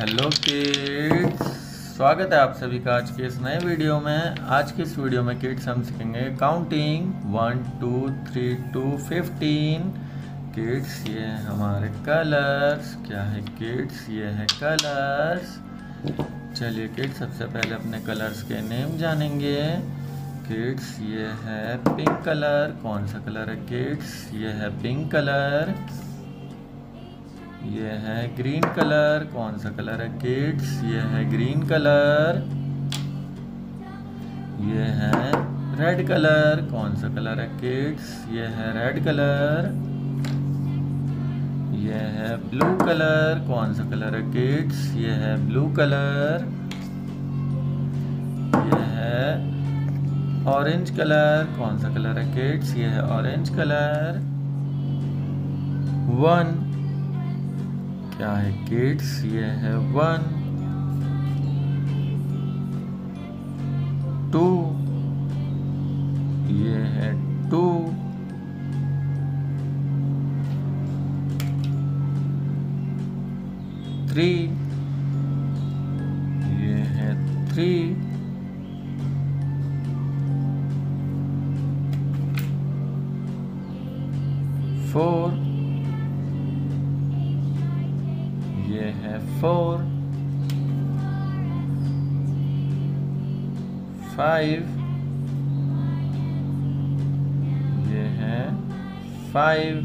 Hello kids, स्वागत है आप सभी का आज के इस नए वीडियो में। आज के इस वीडियो में किड्स हम सीखेंगे काउंटिंग 1 2 3 to 15। किड्स ये हमारे कलर्स क्या है किड्स, ये है कलर्स। चलिए किड्स सबसे पहले अपने कलर्स के नेम जानेंगे। किड्स ये है पिंक कलर। कौन सा कलर है किड्स? ये है पिंक कलर। ये है ग्रीन कलर। कौन सा कलर है किड्स? ये है ग्रीन कलर। ये है रेड कलर। कौन सा कलर है किड्स? ये है रेड कलर। ये है ब्लू कलर। कौन सा कलर है किड्स? ये है ब्लू कलर। ये है ऑरेंज कलर। कौन सा कलर है किड्स? ये है ऑरेंज कलर। 1 क्या है किड्स? ये है 1। 2 ये है 2। 3 ये है 3। 4 ये है 4। 5 ये है 5।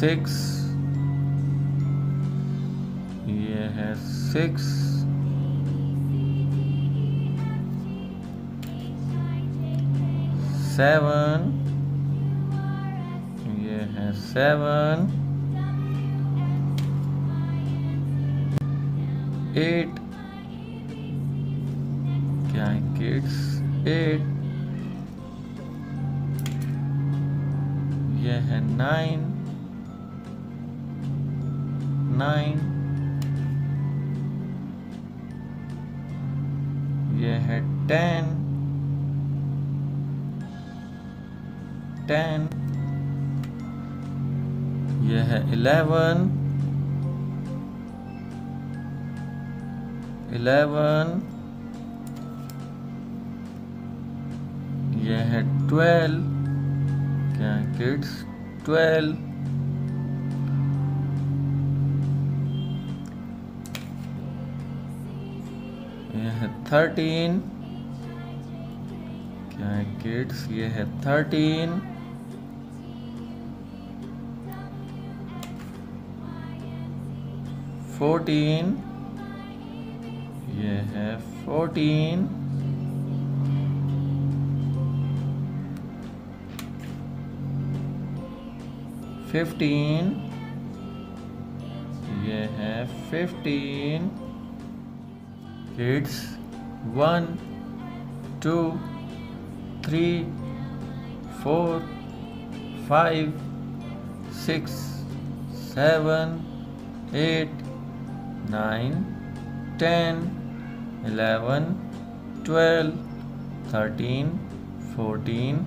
6 ये है 6। 7 7, 8, क्या है किड्स? 8, यह है 9, 9, यह है 10, 10, यह है 11, 11, यह है 12, क्या है किड्स? 12, यह है 13, क्या है किड्स? यह है 13, 14, ये है 14, 15, ये है 15, किड्स 1 2 3 4 5 6 7 8 9 10 11 12 13 14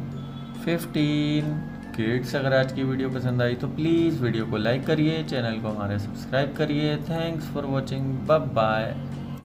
15। किड्स अगर आज की वीडियो पसंद आई तो प्लीज़ वीडियो को लाइक करिए, चैनल को हमारे सब्सक्राइब करिए। Thanks for watching, bye bye.